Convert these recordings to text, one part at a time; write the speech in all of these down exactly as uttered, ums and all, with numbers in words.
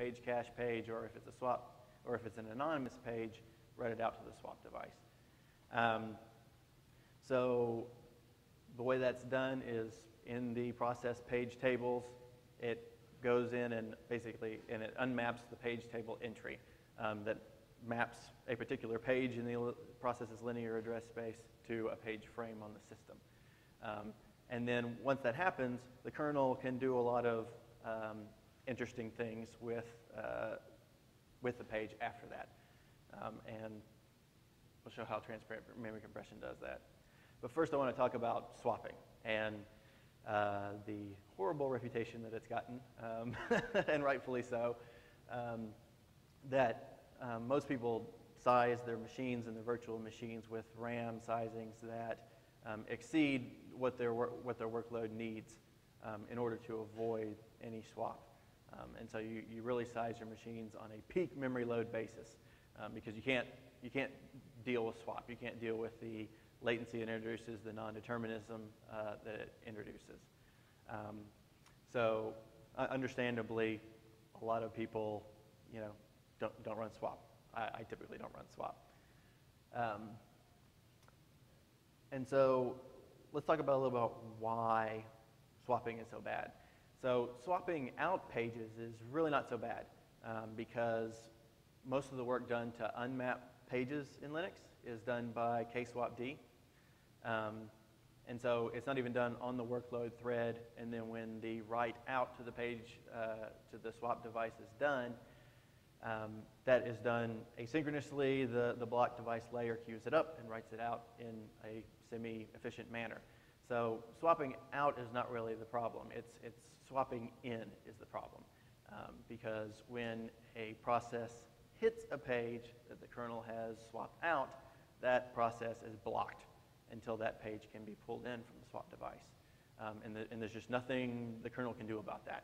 page cache page, or if it's a swap, or if it's an anonymous page, write it out to the swap device. Um, so the way that's done is in the process page tables, it goes in and basically, and it unmaps the page table entry um, that maps a particular page in the process's linear address space to a page frame on the system. Um, and then once that happens, the kernel can do a lot of um, interesting things with, uh, with the page after that. Um, and we'll show how transparent memory compression does that. But first I want to talk about swapping and uh, the horrible reputation that it's gotten, um, and rightfully so, um, that um, most people size their machines and their virtual machines with RAM sizings that um, exceed what their, what their workload needs um, in order to avoid any swap. Um, and so you, you really size your machines on a peak memory load basis um, because you can't, you can't deal with swap. You can't deal with the latency it introduces, the non-determinism uh, that it introduces. Um, so uh, understandably, a lot of people, you know, don't, don't run swap. I, I typically don't run swap. Um, and so let's talk about a little about why swapping is so bad. So swapping out pages is really not so bad um, because most of the work done to unmap pages in Linux is done by kswapd. Um, and so it's not even done on the workload thread, and then when the write out to the page, uh, to the swap device is done, um, that is done asynchronously. The, the block device layer queues it up and writes it out in a semi-efficient manner. So swapping out is not really the problem. It's, it's swapping in is the problem. Um, because when a process hits a page that the kernel has swapped out, that process is blocked until that page can be pulled in from the swap device. Um, and, the, and there's just nothing the kernel can do about that.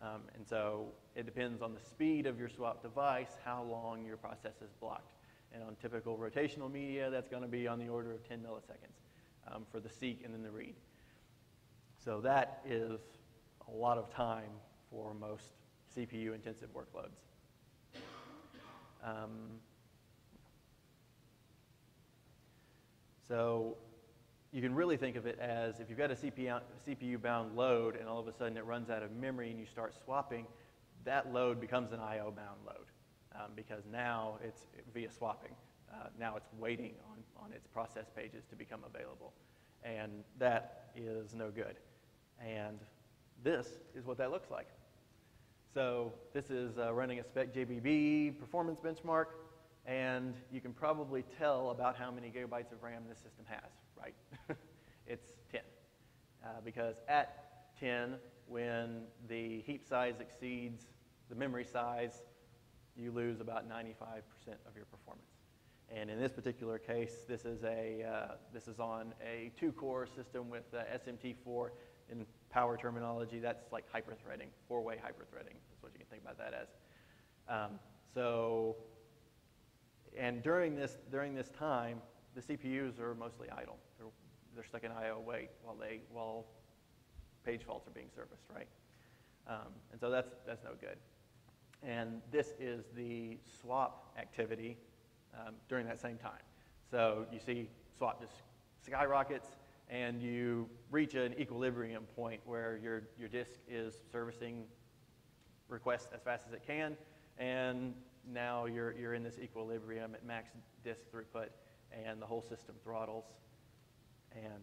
Um, and so it depends on the speed of your swap device, how long your process is blocked. And on typical rotational media, that's going to be on the order of ten milliseconds. Um, for the seek and then the read. So that is a lot of time for most C P U-intensive workloads. Um, so you can really think of it as if you've got a C P U-bound load and all of a sudden it runs out of memory and you start swapping, that load becomes an I O-bound load um, because now it's via swapping. Uh, now it's waiting on, on its process pages to become available. And that is no good. And this is what that looks like. So this is uh, running a SPEC J B B performance benchmark. And you can probably tell about how many gigabytes of RAM this system has, right? It's ten. Uh, because at ten, when the heap size exceeds the memory size, you lose about ninety-five percent of your performance. And in this particular case, this is a uh, this is on a two-core system with uh, S M T four. In power terminology, that's like hyperthreading, four-way hyperthreading. That's what you can think about that as. Um, so, and during this during this time, the C P Us are mostly idle. They're they're stuck in I O wait while they while page faults are being serviced, right? Um, and so that's that's no good. And this is the swap activity. Um, during that same time. So you see swap just skyrockets, and you reach an equilibrium point where your, your disk is servicing requests as fast as it can, and now you're, you're in this equilibrium at max disk throughput, and the whole system throttles, and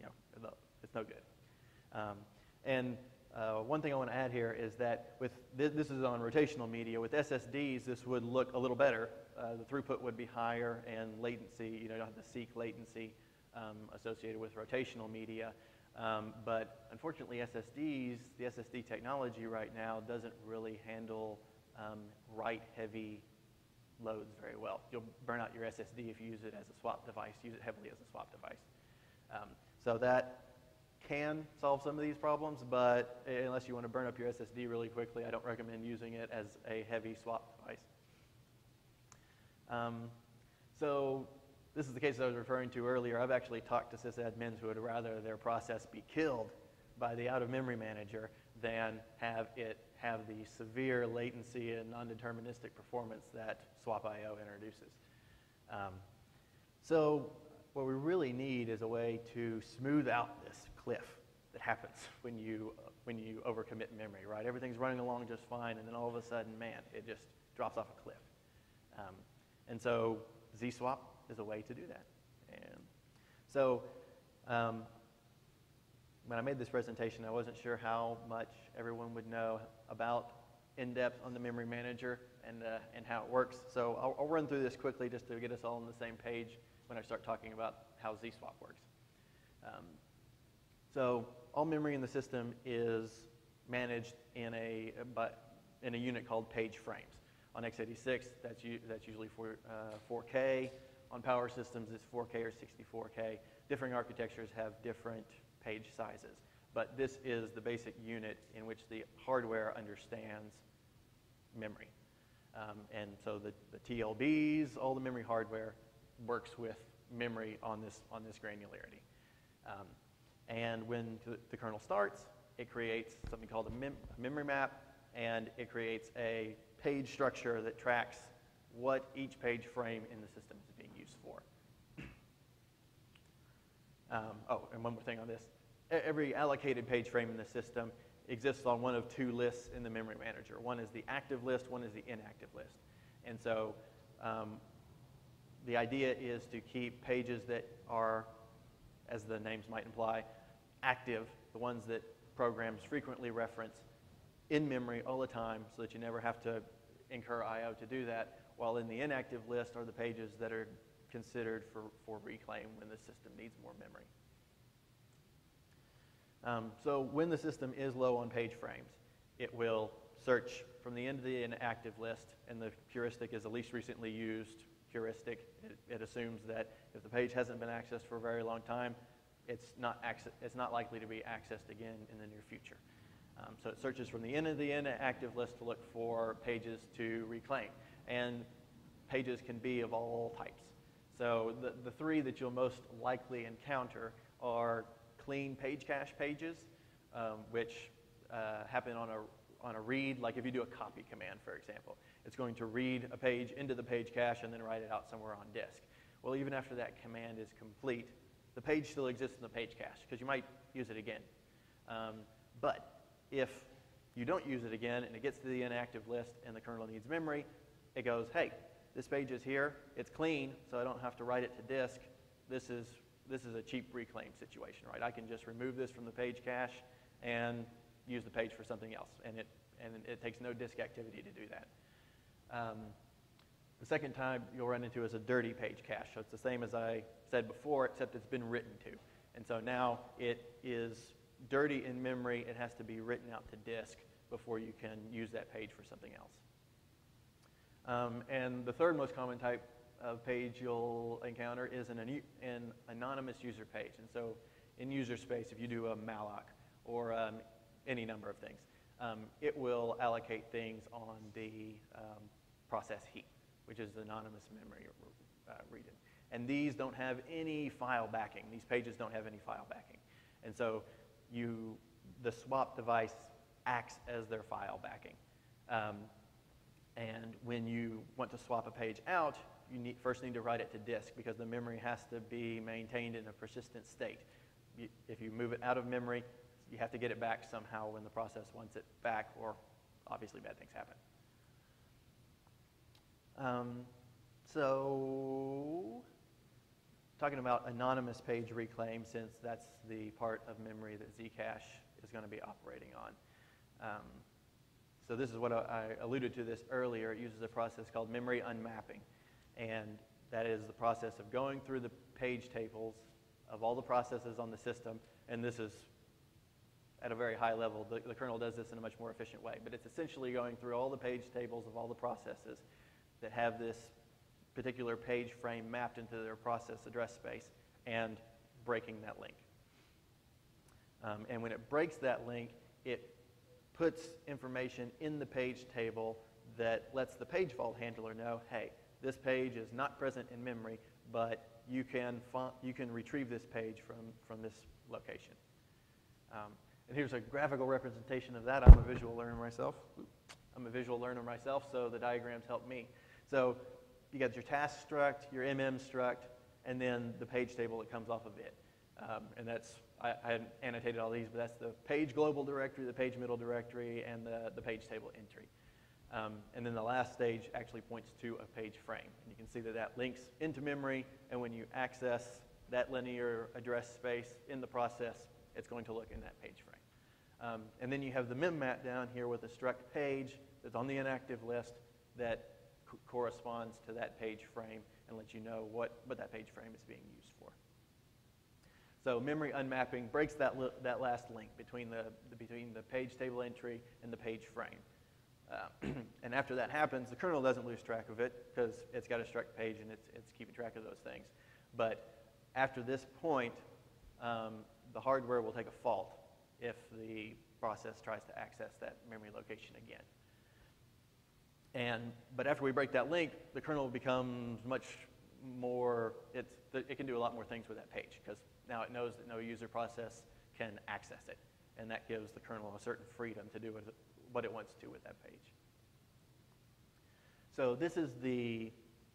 you know, it's no good. Um, and Uh, one thing I want to add here is that with th this is on rotational media. With S S Ds, this would look a little better. Uh, the throughput would be higher, and latency, you know, you don't have the seek latency um, associated with rotational media. Um, but unfortunately, S S Ds, the S S D technology right now doesn't really handle um, write-heavy loads very well. You'll burn out your S S D if you use it as a swap device. Use it heavily as a swap device. Um, so that can solve some of these problems, but unless you want to burn up your S S D really quickly, I don't recommend using it as a heavy swap device. Um, so this is the case that I was referring to earlier. I've actually talked to sysadmins who would rather their process be killed by the out-of-memory manager than have it have the severe latency and non-deterministic performance that Swap I O introduces. Um, so what we really need is a way to smooth out this cliff that happens when you, when you overcommit memory, right? Everything's running along just fine, and then all of a sudden, man, it just drops off a cliff. Um, and so Zswap is a way to do that. And so um, when I made this presentation, I wasn't sure how much everyone would know about in-depth on the memory manager and, uh, and how it works. So I'll, I'll run through this quickly just to get us all on the same page when I start talking about how Zswap works. Um, so all memory in the system is managed in a, in a unit called page frames. On x eighty-six, that's, that's usually for, uh, four K. On power systems, it's four K or sixty-four K. Different architectures have different page sizes. But this is the basic unit in which the hardware understands memory. Um, and so the, the T L Bs, all the memory hardware, works with memory on this, on this granularity. Um, and when the kernel starts, it creates something called a, mem a memory map, and it creates a page structure that tracks what each page frame in the system is being used for. Um, oh, and one more thing on this. Every allocated page frame in the system exists on one of two lists in the memory manager. One is the active list, one is the inactive list. And so um, the idea is to keep pages that are, as the names might imply, active, the ones that programs frequently reference, in memory all the time so that you never have to incur I O to do that, while in the inactive list are the pages that are considered for, for reclaim when the system needs more memory. Um, so when the system is low on page frames, it will search from the end of the inactive list, and the heuristic is the least recently used heuristic. It, it assumes that if the page hasn't been accessed for a very long time, it's not, access, it's not likely to be accessed again in the near future. Um, so it searches from the end of the inactive list to look for pages to reclaim. And pages can be of all types. So the, the three that you'll most likely encounter are clean page cache pages, um, which uh, happen on a, on a read, like if you do a copy command, for example. It's going to read a page into the page cache and then write it out somewhere on disk. Well, even after that command is complete, the page still exists in the page cache, because you might use it again. Um, but if you don't use it again and it gets to the inactive list and the kernel needs memory, it goes, hey, this page is here, it's clean, so I don't have to write it to disk. This is, this is a cheap reclaim situation, right? I can just remove this from the page cache and use the page for something else, and it, and it takes no disk activity to do that. Um, the second type you'll run into is a dirty page cache. So it's the same as I said before, except it's been written to. And so now it is dirty in memory, it has to be written out to disk before you can use that page for something else. Um, and the third most common type of page you'll encounter is an, an anonymous user page. And so in user space, if you do a malloc or um, any number of things, um, it will allocate things on the um, process heap, which is the anonymous memory uh, region. And these don't have any file backing. These pages don't have any file backing. And so You, the swap device acts as their file backing. Um, and when you want to swap a page out, you need, first need to write it to disk because the memory has to be maintained in a persistent state. You, if you move it out of memory, you have to get it back somehow when the process wants it back, or obviously bad things happen. Um, so, talking about anonymous page reclaim, since that's the part of memory that Zcache is going to be operating on. Um, so this is what I, I alluded to this earlier. It uses a process called memory unmapping. And that is the process of going through the page tables of all the processes on the system. And this is at a very high level. The, the kernel does this in a much more efficient way. But it's essentially going through all the page tables of all the processes that have this particular page frame mapped into their process address space and breaking that link. Um, and when it breaks that link, it puts information in the page table that lets the page fault handler know, hey, this page is not present in memory, but you can, you can retrieve this page from, from this location. Um, And here's a graphical representation of that. I'm a visual learner myself. I'm a visual learner myself, so the diagrams help me. So you got your task struct, your M M struct, and then the page table that comes off of it. Um, and that's, I, I annotated all these, but that's the page global directory, the page middle directory, and the, the page table entry. Um, and then the last stage actually points to a page frame. And you can see that that links into memory, and when you access that linear address space in the process, it's going to look in that page frame. Um, and then you have the mem map down here with a struct page that's on the inactive list that co corresponds to that page frame and lets you know what, what that page frame is being used for. So memory unmapping breaks that, that last link between the, the, between the page table entry and the page frame. Uh, and after that happens, the kernel doesn't lose track of it because it's got a struct page and it's, it's keeping track of those things. But after this point, um, the hardware will take a fault if the process tries to access that memory location again. And, but after we break that link, the kernel becomes much more, it's, it can do a lot more things with that page because now it knows that no user process can access it. And that gives the kernel a certain freedom to do what it wants to with that page. So this is the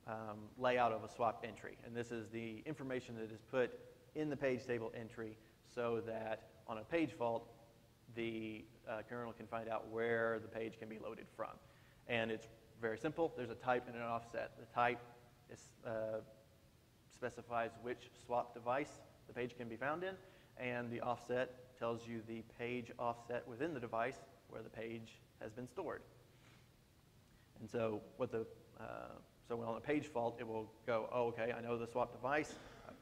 um, layout of a swap entry. And this is the information that is put in the page table entry so that on a page fault, the uh, kernel can find out where the page can be loaded from. And it's very simple. There's a type and an offset. The type is, uh, specifies which swap device the page can be found in, and the offset tells you the page offset within the device where the page has been stored. And so, what the, uh, so when on a page fault, it will go, oh, okay, I know the swap device.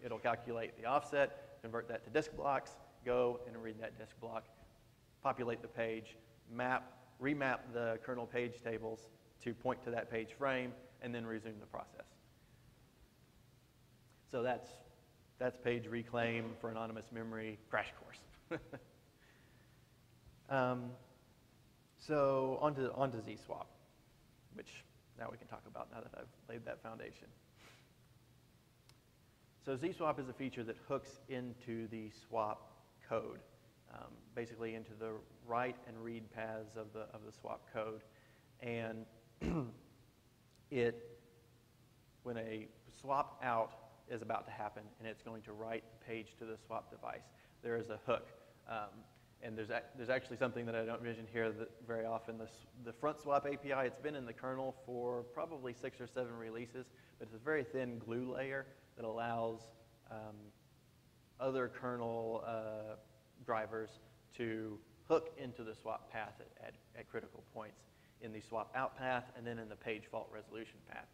It'll calculate the offset, convert that to disk blocks, go and read that disk block, populate the page, map, remap the kernel page tables to point to that page frame, and then resume the process. So that's, that's page reclaim for anonymous memory crash course. um, so on to, on to Zswap, which now we can talk about now that I've laid that foundation. So Zswap is a feature that hooks into the swap code, um, basically into the write and read paths of the, of the swap code. And it, when a swap out is about to happen and it's going to write the page to the swap device, there is a hook. Um, and there's, a, there's actually something that I don't mention here that very often, the, the front swap A P I, it's been in the kernel for probably six or seven releases, but it's a very thin glue layer that allows um, other kernel uh, drivers to hook into the swap path at, at, at critical points in the swap out path and then in the page fault resolution path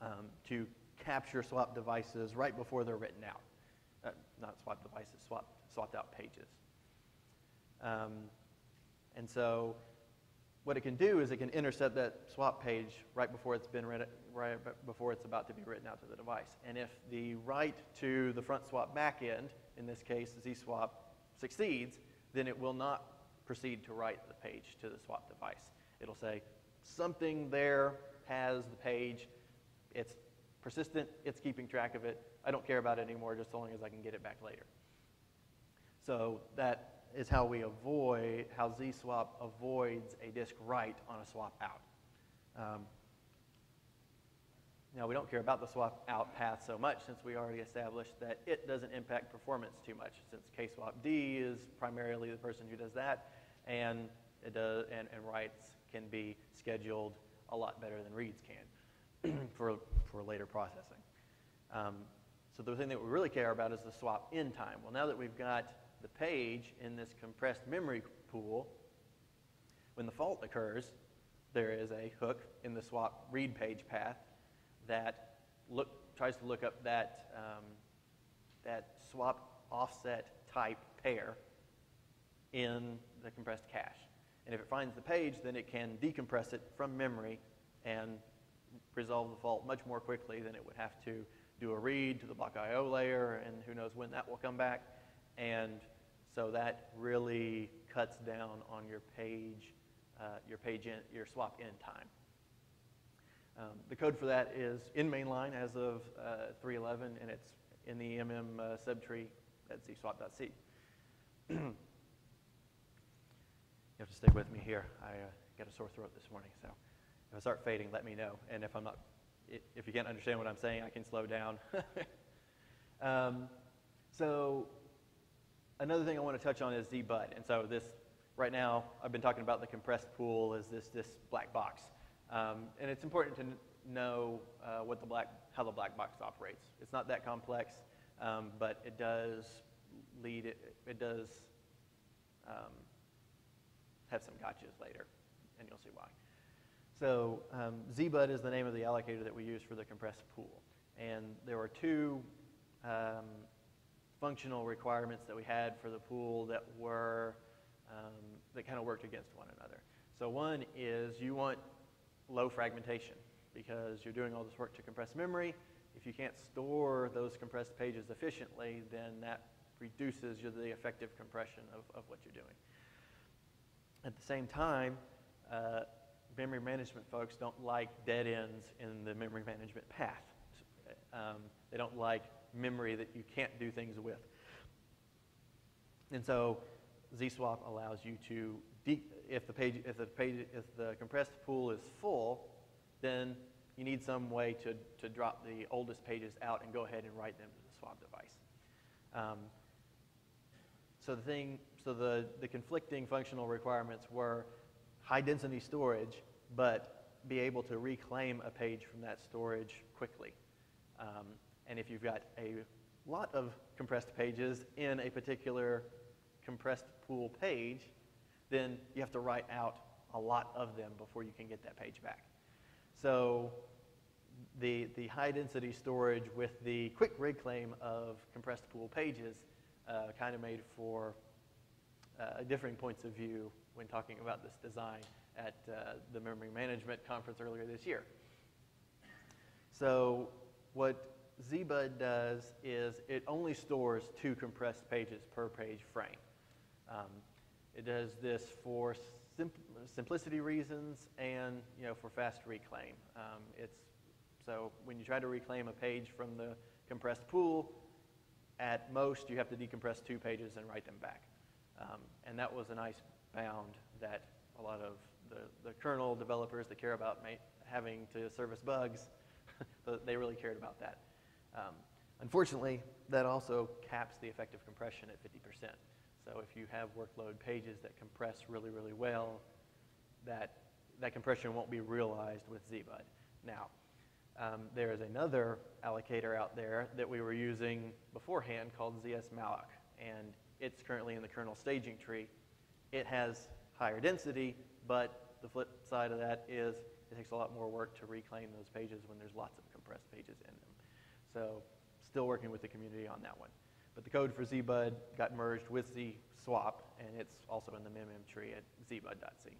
um, to capture swap devices right before they're written out. Uh, not swap devices, swap, swapped out pages. Um, and so what it can do is it can intercept that swap page right before it's been read, right before it's about to be written out to the device. And if the write to the front swap backend, in this case Zswap, succeeds, then it will not proceed to write the page to the swap device. It'll say something there has the page. It's persistent. It's keeping track of it. I don't care about it anymore, just so long as I can get it back later. So that is how we avoid, how Zswap avoids a disk write on a swap out. Um, now we don't care about the swap out path so much since we already established that it doesn't impact performance too much since kswapd is primarily the person who does that, and, it does, and, and writes can be scheduled a lot better than reads can for, for later processing. Um, so the thing that we really care about is the swap in time. Well, now that we've got the page in this compressed memory pool, when the fault occurs, there is a hook in the swap read page path that look, tries to look up that, um, that swap offset type pair in the compressed cache. And if it finds the page, then it can decompress it from memory and resolve the fault much more quickly than it would have to do a read to the block I O layer, and who knows when that will come back. And so that really cuts down on your page, uh, your page in, your swap in time. Um, the code for that is in mainline as of uh, three eleven, and it's in the M M uh, subtree at zswap dot c. to stay with me here. I uh, got a sore throat this morning, so if I start fading, let me know. And if I'm not, if you can't understand what I'm saying, I can slow down. um, so another thing I want to touch on is zbud. And so this, right now, I've been talking about the compressed pool as this this black box, um, and it's important to know uh, what the black how the black box operates. It's not that complex, um, but it does lead it, it does um, have some gotchas later, and you'll see why. So um, zbud is the name of the allocator that we use for the compressed pool. And there were two um, functional requirements that we had for the pool that were, um, that kind of worked against one another. So one is you want low fragmentation because you're doing all this work to compress memory. If you can't store those compressed pages efficiently, then that reduces the effective compression of, of what you're doing. At the same time, uh, memory management folks don't like dead ends in the memory management path. Um, they don't like memory that you can't do things with. And so Zswap allows you to, de if the page, if the page, if the compressed pool is full, then you need some way to, to drop the oldest pages out and go ahead and write them to the swap device. Um, so the thing, so the, the conflicting functional requirements were high density storage, but be able to reclaim a page from that storage quickly. Um, and if you've got a lot of compressed pages in a particular compressed pool page, then you have to write out a lot of them before you can get that page back. So the, the high density storage with the quick reclaim of compressed pool pages uh, kind of made for uh, differing points of view when talking about this design at uh, the memory management conference earlier this year. So what zbud does is it only stores two compressed pages per page frame. Um, it does this for sim simplicity reasons and, you know, for fast reclaim. Um, it's, so when you try to reclaim a page from the compressed pool, at most you have to decompress two pages and write them back. Um, and that was a nice bound that a lot of the, the kernel developers that care about ma having to service bugs, they really cared about that. Um, unfortunately, that also caps the effective compression at fifty percent. So if you have workload pages that compress really, really well, that, that compression won't be realized with zbud. Now, um, there is another allocator out there that we were using beforehand called zs-malloc, and it's currently in the kernel staging tree. It has higher density, but the flip side of that is it takes a lot more work to reclaim those pages when there's lots of compressed pages in them. So still working with the community on that one. But the code for zbud got merged with Zswap, and it's also in the mm tree at zbud dot c.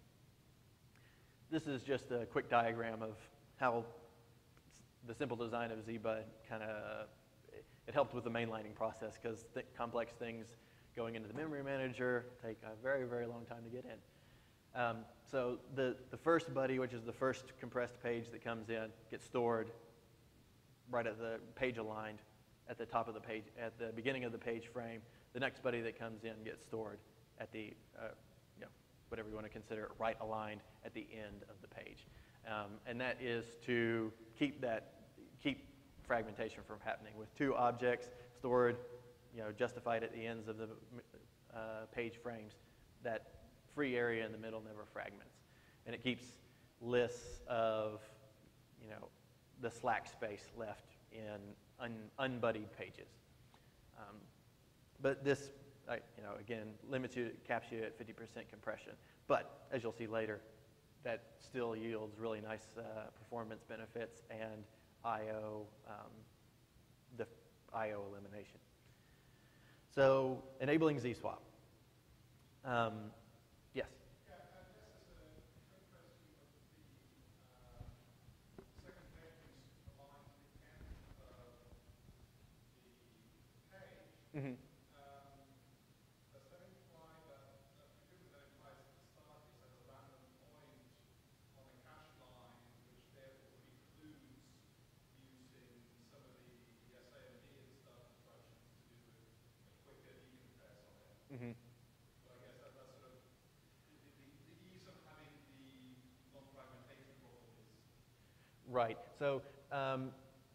This is just a quick diagram of how the simple design of zbud kind of, it helped with the mainlining process because th complex things going into the memory manager take a very, very long time to get in. Um, so the, the first buddy, which is the first compressed page that comes in, gets stored right at the page aligned at the top of the page, at the beginning of the page frame. The next buddy that comes in gets stored at the, uh, you know, whatever you want to consider, right aligned at the end of the page. Um, and that is to keep that, keep fragmentation from happening with two objects stored, you know, justified at the ends of the uh, page frames. That free area in the middle never fragments, and it keeps lists of, you know, the slack space left in un unbuddied pages. Um, but this, uh, you know, again, limits you, caps you at fifty percent compression. But as you'll see later, that still yields really nice uh, performance benefits and I O, um, the I O elimination. So enabling Zswap. Um, yes? Yeah, and this is an interesting of the uh, second page along the end of the page. Mm-hmm. Um, does that imply that, I presume that implies that the start is at a random point on the cache line, which therefore includes using some of the S A M D and stuff instructions to do with? Mm-hmm. So I guess that, that's sort of Right. So um,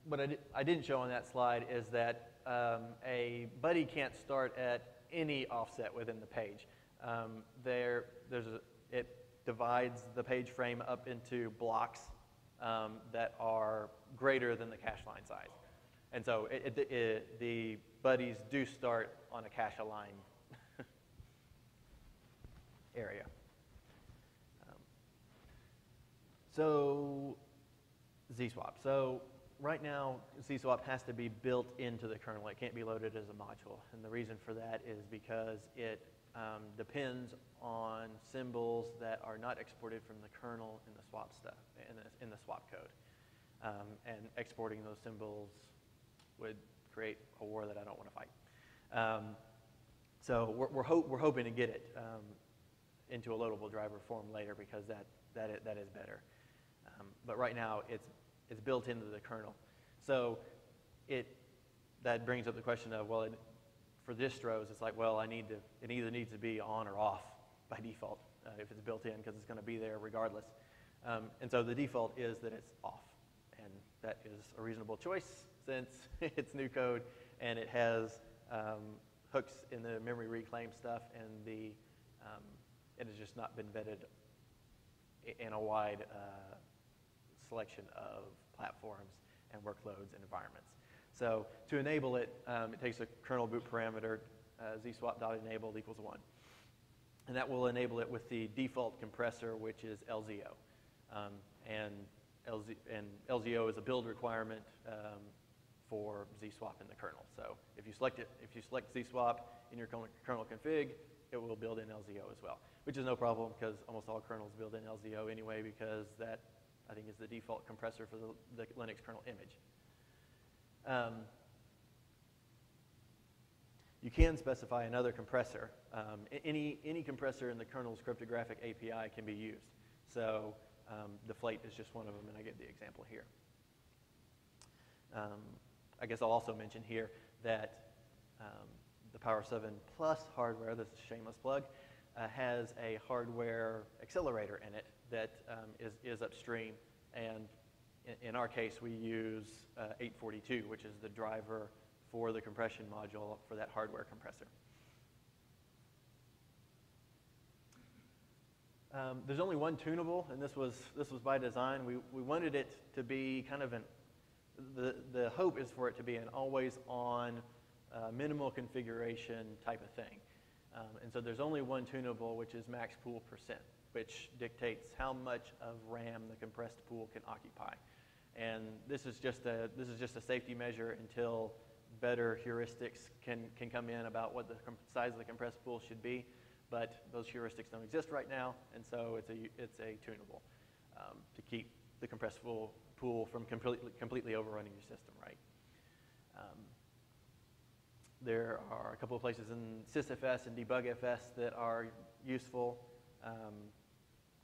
what I, di I didn't show on that slide is that um, a buddy can't start at any offset within the page. Um, there, there's a, it divides the page frame up into blocks um, that are greater than the cache line size. And so it, it, it, the buddies do start on a cache aligned area. Um, so Zswap. So right now, Zswap has to be built into the kernel. It can't be loaded as a module. And the reason for that is because it um, depends on symbols that are not exported from the kernel in the swap stuff, in the, in the swap code. Um, and exporting those symbols would create a war that I don't want to fight. Um, so we're, we're, ho we're hoping to get it um, into a loadable driver form later, because that, that, is, that is better. Um, but right now, it's, it's built into the kernel. So it, that brings up the question of, well, it, for distros, it's like, well, I need to, it either needs to be on or off by default uh, if it's built in, because it's going to be there regardless. Um, and so the default is that it's off. And that is a reasonable choice, since it's new code and it has um, hooks in the memory reclaim stuff, and the um, it has just not been vetted in a wide uh, selection of platforms and workloads and environments. So to enable it, um, it takes a kernel boot parameter, uh, zswap.enabled equals one. And that will enable it with the default compressor, which is L Z O. Um, and L Z, and L Z O is a build requirement um, for Zswap in the kernel. So if you select it, if you select Zswap in your kernel config, it will build in L Z O as well, which is no problem, because almost all kernels build in L Z O anyway, because that, I think, is the default compressor for the, the Linux kernel image. Um, you can specify another compressor. Um, any, any compressor in the kernel's cryptographic A P I can be used. So Um, deflate is just one of them, and I give the example here. Um, I guess I'll also mention here that um, the Power seven Plus hardware, this is a shameless plug, uh, has a hardware accelerator in it that um, is, is upstream. And in, in our case, we use uh, eight forty-two, which is the driver for the compression module for that hardware compressor. Um, there's only one tunable, and this was this was by design. We we wanted it to be kind of an the the hope is for it to be an always on uh, minimal configuration type of thing, um, and so there's only one tunable, which is max pool percent, which dictates how much of RAM the compressed pool can occupy, and this is just a this is just a safety measure until better heuristics can can come in about what the size of the compressed pool should be. But those heuristics don't exist right now, and so it's a, it's a tunable um, to keep the compressed pool, pool from completely, completely overrunning your system, right? Um, there are a couple of places in SysFS and DebugFS that are useful. Um,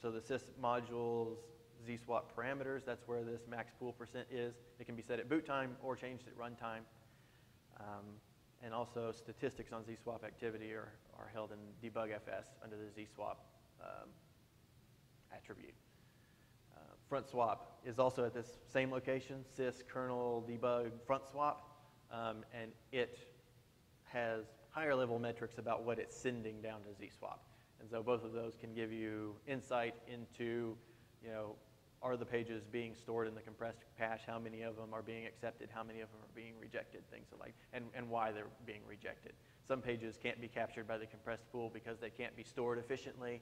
so the sys modules, Zswap parameters, that's where this max pool percent is. It can be set at boot time or changed at runtime. Um, And also, statistics on Zswap activity are, are held in DebugFS under the Zswap um, attribute. Uh, front swap is also at this same location, sys kernel debug front swap, um, and it has higher level metrics about what it's sending down to Zswap. And so both of those can give you insight into, you know, are the pages being stored in the compressed cache? How many of them are being accepted? How many of them are being rejected? Things like, and, and why they're being rejected. Some pages can't be captured by the compressed pool because they can't be stored efficiently.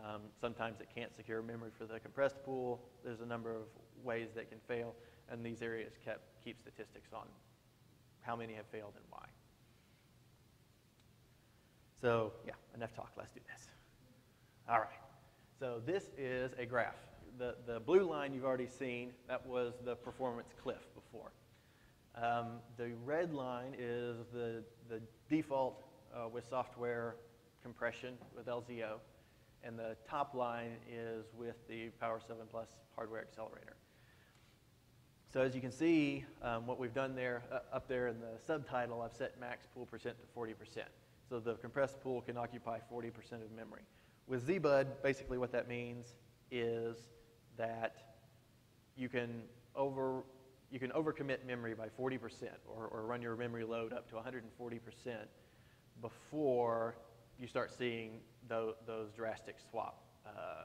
Um, sometimes it can't secure memory for the compressed pool. There's a number of ways that can fail, and these areas kept, keep statistics on how many have failed and why. So yeah, enough talk, let's do this. All right, so this is a graph. The, the blue line you've already seen, that was the performance cliff before. Um, the red line is the, the default uh, with software compression with L Z O. And the top line is with the Power seven Plus hardware accelerator. So as you can see, um, what we've done there, uh, up there in the subtitle, I've set max pool percent to forty percent. So the compressed pool can occupy forty percent of memory. With zbud, basically what that means is that you can over, you can overcommit memory by forty percent or, or run your memory load up to one hundred forty percent before you start seeing the, those drastic swap, uh,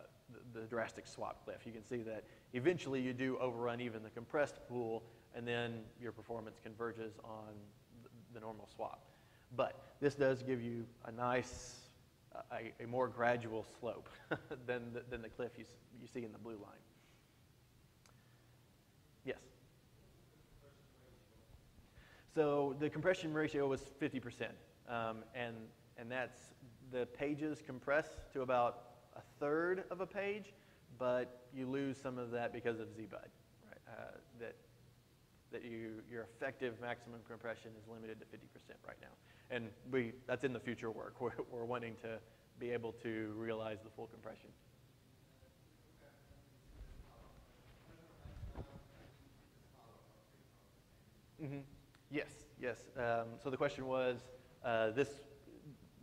the, the drastic swap cliff. You can see that eventually you do overrun even the compressed pool, and then your performance converges on the, the normal swap. But this does give you a nice, a, a more gradual slope than, the, than the cliff you, you see in the blue line. Yes? So the compression ratio was fifty percent. Um, and, and that's, the pages compress to about a third of a page, but you lose some of that because of Z bud, right? Uh, that that you, your effective maximum compression is limited to fifty percent right now. And we, that's in the future work. We're, we're wanting to be able to realize the full compression. Mm-hmm. Yes, yes. Um, so the question was, uh, this,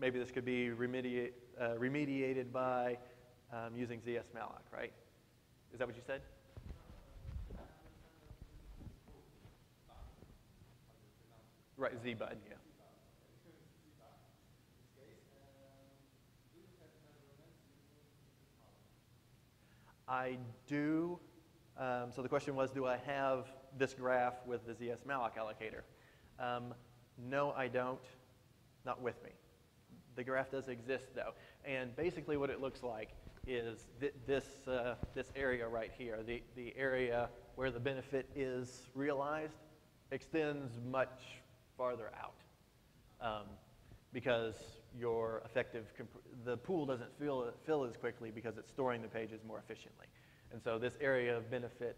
maybe this could be remediate, uh, remediated by um, using zs-malloc, right? Is that what you said? Right, zbud, yeah. I do. Um, so the question was, do I have this graph with the zs-malloc allocator? Um, no, I don't. Not with me. The graph does exist, though. And basically what it looks like is th this, uh, this area right here, the, the area where the benefit is realized, extends much farther out, um, because your effective, the pool doesn't fill, fill as quickly because it's storing the pages more efficiently. And so this area of benefit,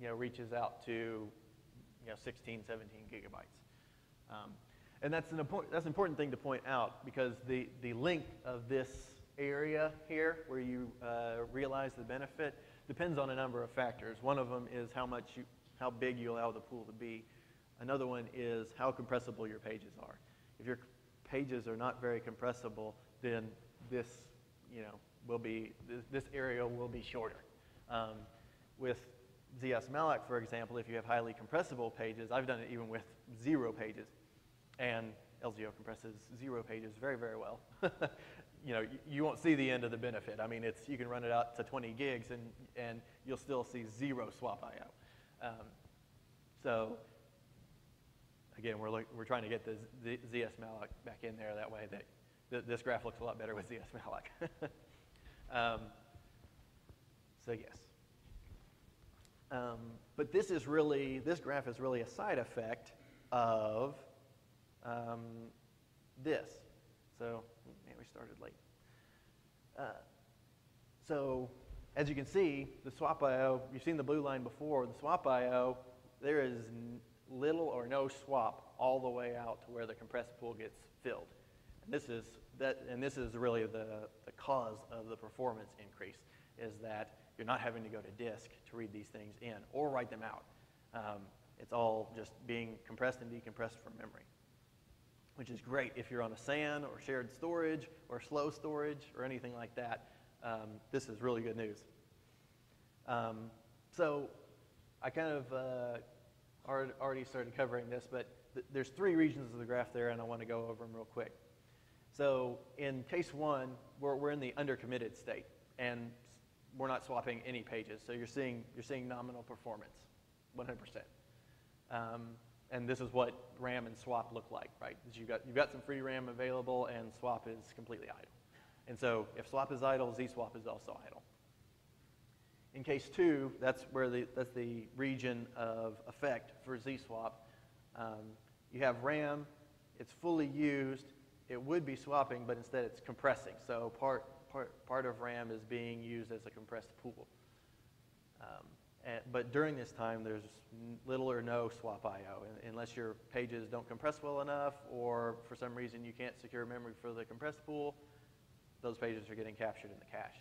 you know, reaches out to, you know, sixteen, seventeen gigabytes. Um, and that's an important, that's an important thing to point out, because the, the length of this area here where you uh, realize the benefit depends on a number of factors. One of them is how much you, how big you allow the pool to be. Another one is how compressible your pages are. If your pages are not very compressible, then this, you know, will be, this, this area will be shorter. Um, with zs-malloc, for example, if you have highly compressible pages, I've done it even with zero pages, and L Z O compresses zero pages very, very well. You know, you, you won't see the end of the benefit. I mean, it's, you can run it out to twenty gigs, and, and you'll still see zero swap I O. Um, so, again, we're, look, we're trying to get the zs-malloc back in there that way. That th this graph looks a lot better with zs-malloc. um, So yes, um, but this is really, this graph is really a side effect of um, this. So, man, we started late. Uh, so as you can see, the swap I O, you've seen the blue line before, the swap I O, there is n little or no swap all the way out to where the compressed pool gets filled. And this is, that, and this is really the, the cause of the performance increase, is that you're not having to go to disk to read these things in or write them out. Um, it's all just being compressed and decompressed from memory, which is great if you're on a S A N or shared storage or slow storage or anything like that. Um, this is really good news. Um, so I kind of uh, already started covering this, but th there's three regions of the graph there, and I want to go over them real quick. So in case one, we're, we're in the undercommitted state, and we're not swapping any pages, so you're seeing, you're seeing nominal performance, one hundred percent. Um, and this is what RAM and swap look like, right? You've got, you've got some free RAM available, and swap is completely idle. And so if swap is idle, zswap is also idle. In case two, that's where the, that's the region of effect for zswap. Um, you have RAM, it's fully used, it would be swapping, but instead it's compressing. So part Part of RAM is being used as a compressed pool. Um, and, but during this time, there's little or no swap I O, unless your pages don't compress well enough, or for some reason you can't secure memory for the compressed pool, those pages are getting captured in the cache.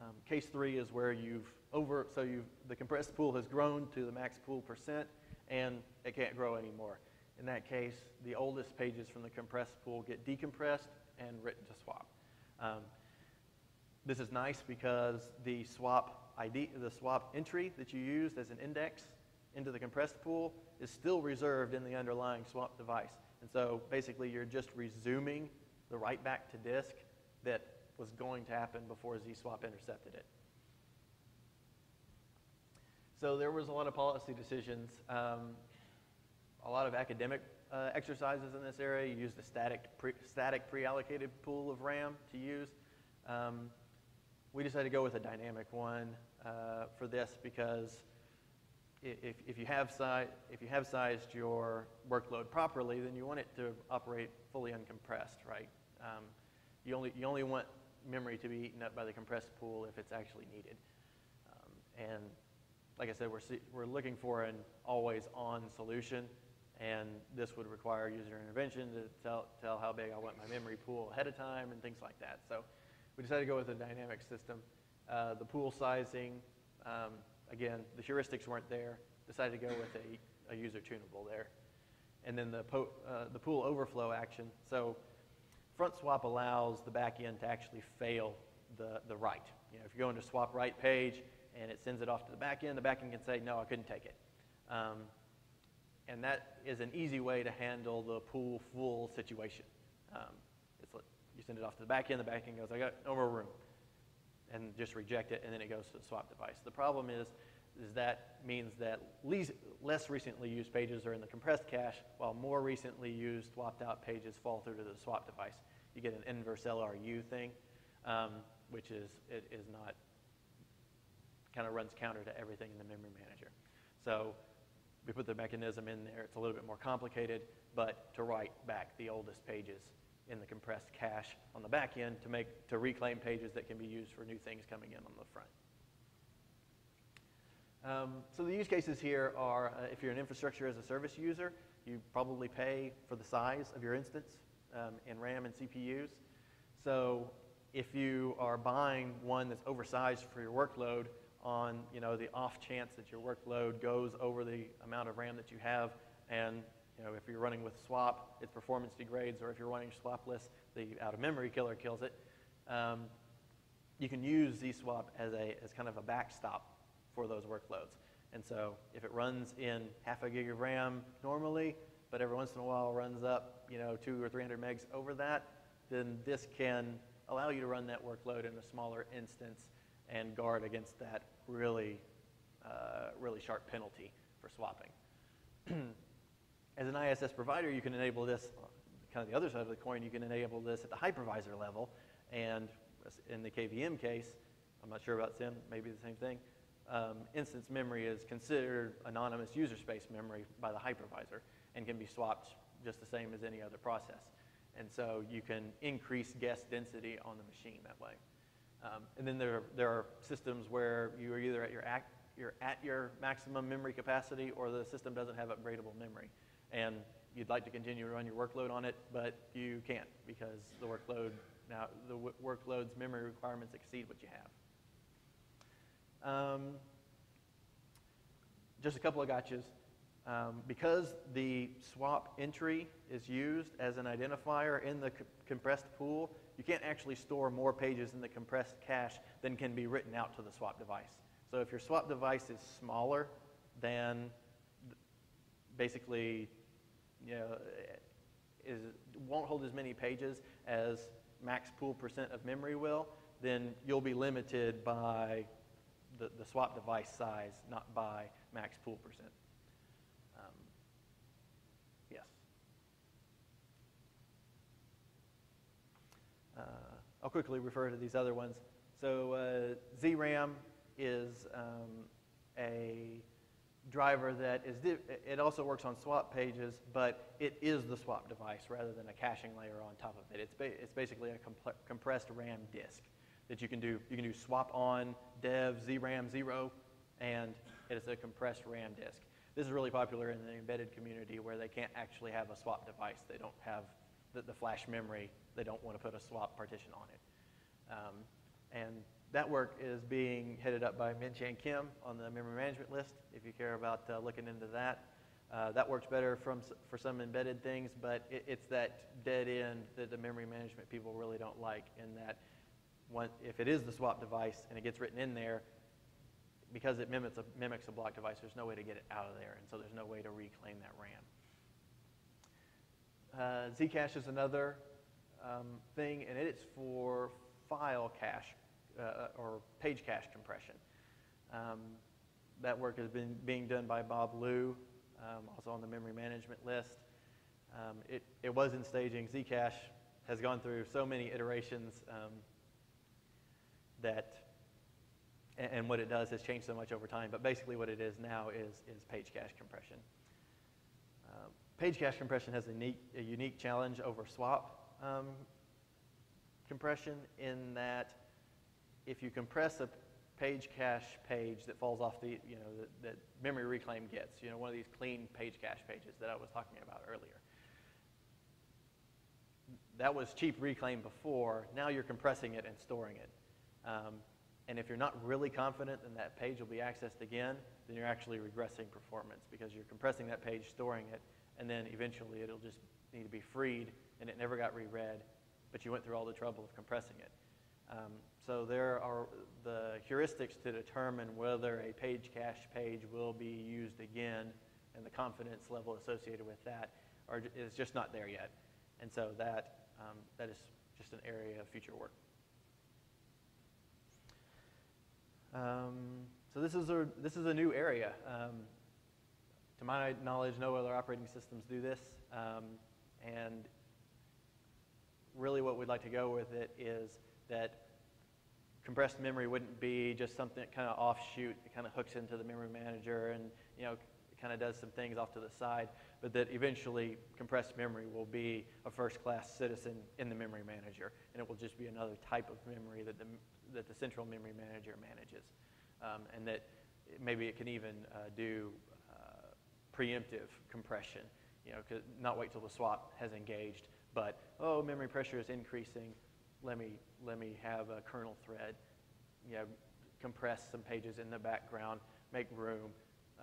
Um, case three is where you've over, so you've, the compressed pool has grown to the max pool percent, and it can't grow anymore. In that case, the oldest pages from the compressed pool get decompressed and written to swap. Um, this is nice because the swap I D, the swap entry that you used as an index into the compressed pool is still reserved in the underlying swap device. And so basically you're just resuming the write back to disk that was going to happen before Zswap intercepted it. So there was a lot of policy decisions, um, a lot of academic uh, exercises in this area. You used a static pre, static pre-allocated pool of RAM to use. Um, we decided to go with a dynamic one uh, for this because if, if, you have si if you have sized your workload properly, then you want it to operate fully uncompressed, right? Um, you, only, you only want memory to be eaten up by the compressed pool if it's actually needed. Um, and like I said, we're, we're looking for an always-on solution, and this would require user intervention to tell, tell how big I want my memory pool ahead of time and things like that. So we decided to go with a dynamic system. Uh, the pool sizing, um, again, the heuristics weren't there. Decided to go with a, a user tunable there. And then the, po uh, the pool overflow action. So front swap allows the back end to actually fail the, the write. You know, if you go into swap write page and it sends it off to the back end, the back end can say, no, I couldn't take it. Um, and that is an easy way to handle the pool full situation. Um, it's like you send it off to the back end, the back end goes, I got no more room, and just reject it, and then it goes to the swap device. The problem is, is that means that least, less recently used pages are in the compressed cache, while more recently used swapped out pages fall through to the swap device. You get an inverse L R U thing, um, which is, it is not, kind of runs counter to everything in the memory manager. So we put the mechanism in there. It's a little bit more complicated, but to write back the oldest pages in the compressed cache on the back end to make to reclaim pages that can be used for new things coming in on the front. Um, so the use cases here are, uh, if you're an infrastructure as a service user, you probably pay for the size of your instance um, in RAM and C P Us. So if you are buying one that's oversized for your workload, on you know the off chance that your workload goes over the amount of RAM that you have, and you know if you're running with swap, its performance degrades, or if you're running swapless, the out-of-memory killer kills it. Um, you can use Zswap as a as kind of a backstop for those workloads. And so if it runs in half a gig of RAM normally, but every once in a while runs up you know two or three hundred megs over that, then this can allow you to run that workload in a smaller instance and guard against that really, uh, really sharp penalty for swapping. As an I S S provider, you can enable this, kind of the other side of the coin, you can enable this at the hypervisor level, and in the K V M case, I'm not sure about SIM, maybe the same thing, um, instance memory is considered anonymous user space memory by the hypervisor and can be swapped just the same as any other process. And so you can increase guest density on the machine that way. Um, and then there are, there are systems where you are either at your, act, you're at your maximum memory capacity or the system doesn't have upgradable memory. And you'd like to continue to run your workload on it, but you can't because the workload now, the w workload's memory requirements exceed what you have. Um, just a couple of gotchas. Um, because the swap entry is used as an identifier in the co compressed pool, you can't actually store more pages in the compressed cache than can be written out to the swap device. So if your swap device is smaller than basically, you know, is, won't hold as many pages as max pool percent of memory will, then you'll be limited by the, the swap device size, not by max pool percent. Um, Uh, I'll quickly refer to these other ones. So uh, Z RAM is um, a driver that is, it also works on swap pages, but it is the swap device rather than a caching layer on top of it. It's, ba it's basically a comp compressed RAM disk that you can do. You can do swap on, dev, Z RAM, zero, and it is a compressed RAM disk. This is really popular in the embedded community where they can't actually have a swap device. They don't have the, the flash memory. They don't want to put a swap partition on it. Um, and that work is being headed up by Minchan Kim on the memory management list, if you care about uh, looking into that. Uh, that works better from, for some embedded things, but it, it's that dead end that the memory management people really don't like in that one, if it is the swap device and it gets written in there, because it mimics a, mimics a block device, there's no way to get it out of there, and so there's no way to reclaim that RAM. Uh, Zcache is another um, thing, and it's for file cache uh, or page cache compression. Um, that work has been being done by Bob Liu, um, also on the memory management list. Um, it, it was in staging. Zcache has gone through so many iterations um, that, and, and what it does has changed so much over time, but basically what it is now is, is page cache compression. Um, Page cache compression has a unique, a unique challenge over swap um, compression in that if you compress a page cache page that falls off the, you know, that, that memory reclaim gets, you know, one of these clean page cache pages that I was talking about earlier. That was cheap reclaim before, now you're compressing it and storing it. Um, and if you're not really confident then that page will be accessed again, then you're actually regressing performance because you're compressing that page, storing it, and then eventually it'll just need to be freed, and it never got reread, but you went through all the trouble of compressing it. Um, so there are the heuristics to determine whether a page cache page will be used again, and the confidence level associated with that are, is just not there yet. And so that, um, that is just an area of future work. Um, so this is, a, this is a new area. Um, To my knowledge, no other operating systems do this, um, and really what we'd like to go with it is that compressed memory wouldn't be just something that kind of offshoot, it kind of hooks into the memory manager and, you know, kind of does some things off to the side, but that eventually compressed memory will be a first-class citizen in the memory manager, and it will just be another type of memory that the, that the central memory manager manages, um, and that maybe it can even uh, do uh, preemptive compression, you know, cause not wait till the swap has engaged, but, oh, memory pressure is increasing, let me, let me have a kernel thread, you know, compress some pages in the background, make room,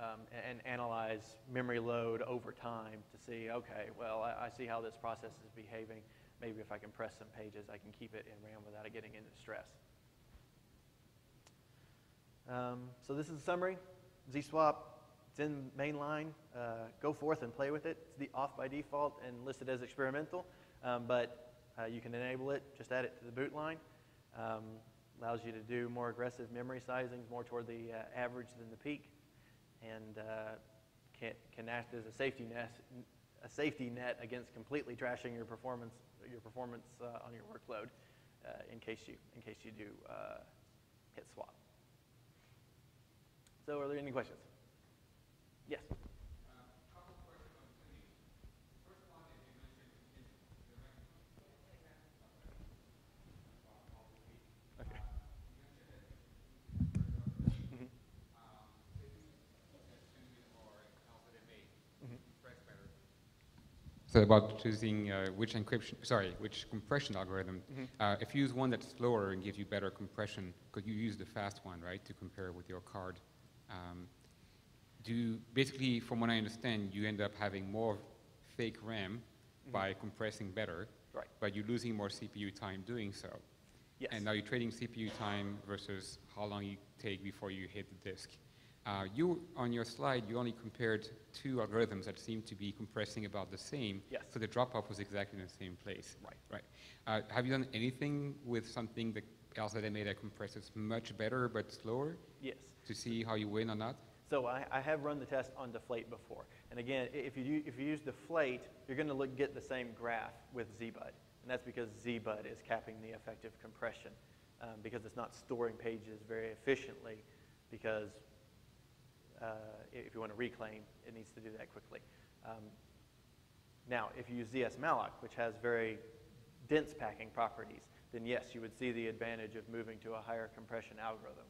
um, and, and analyze memory load over time to see, okay, well, I, I see how this process is behaving, maybe if I compress some pages, I can keep it in RAM without it getting into stress. Um, so this is a summary, Zswap. It's in mainline. Uh, go forth and play with it. It's the off by default and listed as experimental, um, but uh, you can enable it. Just add it to the boot line. Um, allows you to do more aggressive memory sizings, more toward the uh, average than the peak, and uh, can, can act as a safety net, a safety net against completely trashing your performance, your performance uh, on your workload, uh, in case you in case you do uh, hit swap. So, are there any questions? Yes. Uh, a couple of questions on cleaning. The first one that you mentioned is the rank. Okay. Uh, you mentioned that mm-hmm. um, mm-hmm. So about choosing uh, which encryption, sorry, which compression algorithm. Mm-hmm. uh, if you use one that's slower and gives you better compression, could you use the fast one, right, to compare with your card? Um, Do, basically, from what I understand, you end up having more fake RAM mm-hmm. by compressing better, right. But you're losing more C P U time doing so. Yes. And now you're trading C P U time versus how long you take before you hit the disk. Uh, you, on your slide, you only compared two algorithms that seemed to be compressing about the same, yes. So the drop-off was exactly in the same place. Right. Right. Uh, have you done anything with something that else that they made that compresses much better but slower? Yes. To see how you win or not? So I, I have run the test on deflate before. And again, if you, do, if you use deflate, you're going to look, get the same graph with Z bud. And that's because Z bud is capping the effective compression um, because it's not storing pages very efficiently because uh, if you want to reclaim, it needs to do that quickly. Um, now, if you use zs-malloc, which has very dense packing properties, then yes, you would see the advantage of moving to a higher compression algorithm.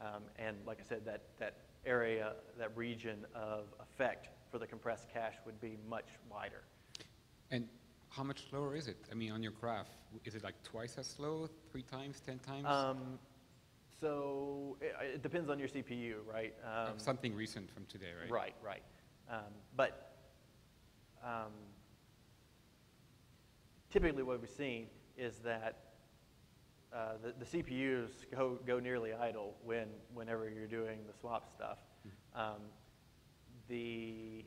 Um, and like I said, that, that area, that region of effect for the compressed cache would be much wider. And how much slower is it? I mean, on your graph, is it like twice as slow, three times, ten times? Um, so it, it depends on your C P U, right? Um, Something recent from today, right? Right, right. Um, but um, typically what we've seen is that uh, the, the C P Us go, go nearly idle when, whenever you're doing the swap stuff. Um, the,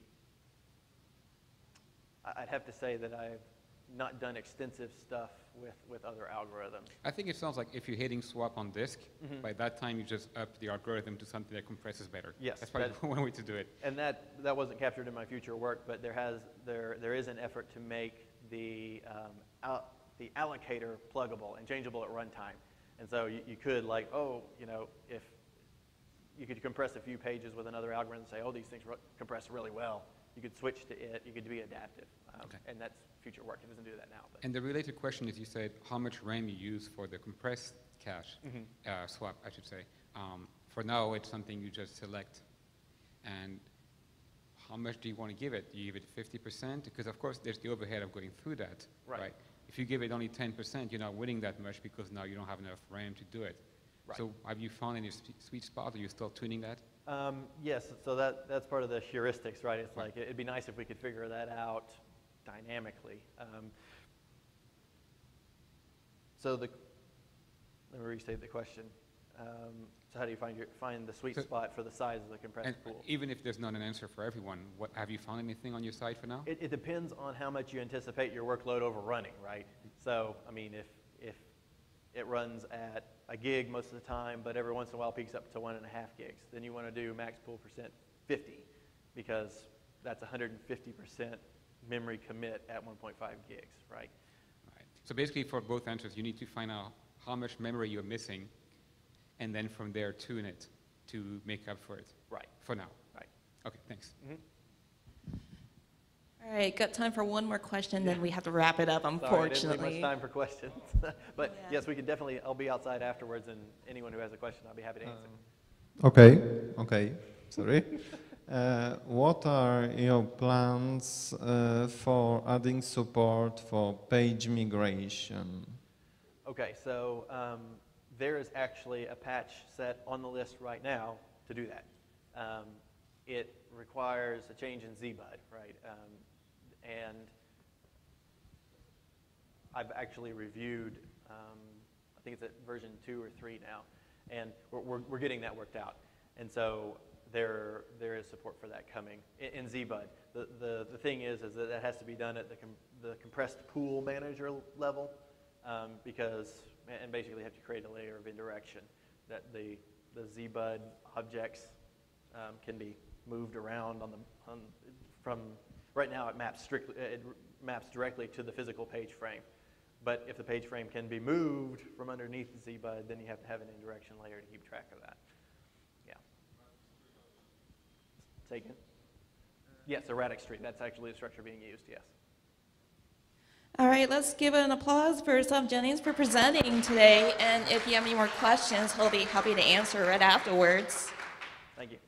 I'd have to say that I've not done extensive stuff with, with other algorithms. I think it sounds like if you're hitting swap on disk, mm-hmm. by that time you just up the algorithm to something that compresses better. Yes. That's probably that, one way to do it. And that, that wasn't captured in my future work, but there, has, there, there is an effort to make the, um, al the allocator pluggable and changeable at runtime. And so you, you could like, oh, you know, if you could compress a few pages with another algorithm and say, oh, these things compress really well. You could switch to it. You could be adaptive. Um, okay. And that's future work. It doesn't do that now. But. And the related question is, you said how much RAM you use for the compressed cache, mm-hmm. uh, swap, I should say. Um, for now, it's something you just select. And how much do you want to give it? Do you give it fifty percent? Because, of course, there's the overhead of going through that. Right. right? If you give it only ten percent, you're not winning that much because now you don't have enough RAM to do it. Right. So have you found any sweet spot? Are you still tuning that? Um, yes, so that, that's part of the heuristics, right? It's right. like, it'd be nice if we could figure that out dynamically. Um, so the, let me restate the question. Um, so how do you find, your, find the sweet so, spot for the size of the compressed pool? Even if there's not an answer for everyone, what, have you found anything on your side for now? It, it depends on how much you anticipate your workload overrunning, right? So, I mean, if, if it runs at a gig most of the time, but every once in a while peaks up to one and a half gigs. Then you want to do max pool percent fifty, because that's one hundred fifty percent memory commit at one point five gigs, right? Right. So basically for both answers, you need to find out how much memory you're missing, and then from there tune it to make up for it. Right. For now. Right. Okay, thanks. Mm-hmm. All right, got time for one more question, yeah. then we have to wrap it up, unfortunately. Sorry, I didn't leave much time for questions. But yeah. yes, we can definitely, I'll be outside afterwards, and anyone who has a question, I'll be happy to answer. Um, okay, okay, sorry. uh, what are your plans uh, for adding support for page migration? Okay, so um, there is actually a patch set on the list right now to do that. Um, it requires a change in Z bud, right? Um, and I've actually reviewed, um, I think it's at version two or three now, and we're, we're, we're getting that worked out. And so there, there is support for that coming in, in Z bud. The, the, the thing is, is that that has to be done at the, com the compressed pool manager level, um, because, and basically have to create a layer of indirection that the, the Z bud objects um, can be moved around on the, on, from, right now it maps strictly, it maps directly to the physical page frame. But if the page frame can be moved from underneath the Z bud, then you have to have an indirection layer to keep track of that. Yeah. Say again? Yes, erratic street, that's actually the structure being used, yes. All right, let's give an applause for Seth Jennings for presenting today. And if you have any more questions, he'll be happy to answer right afterwards. Thank you.